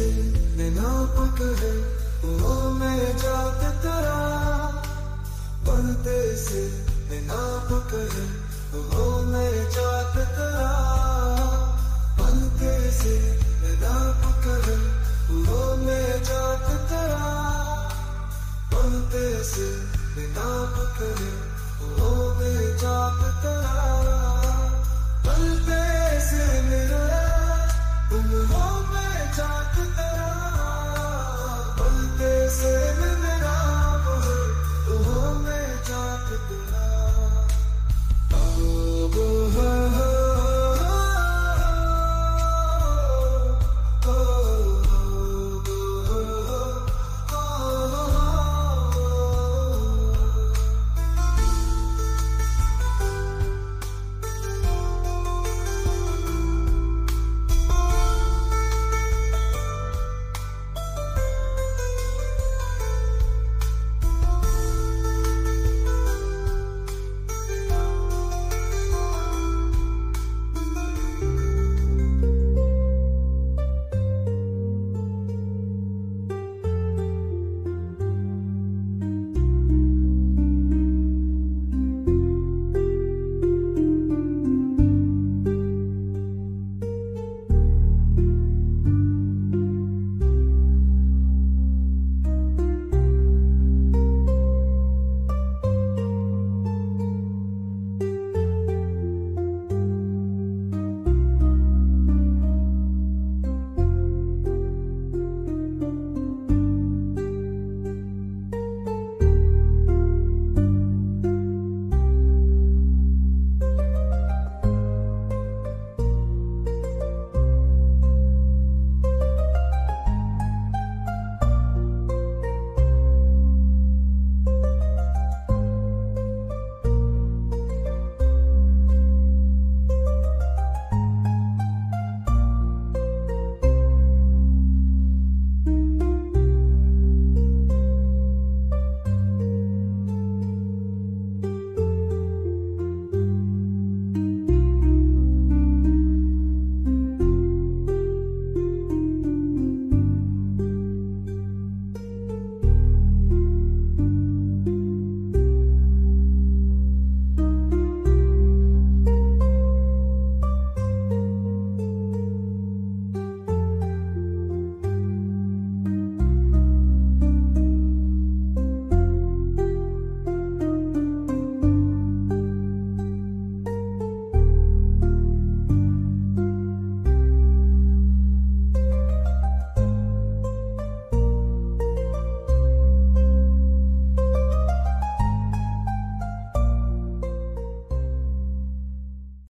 से बिना पकड़े वो मेरे जात तेरा बनते से बिना पकड़े वो मेरे जात तेरा।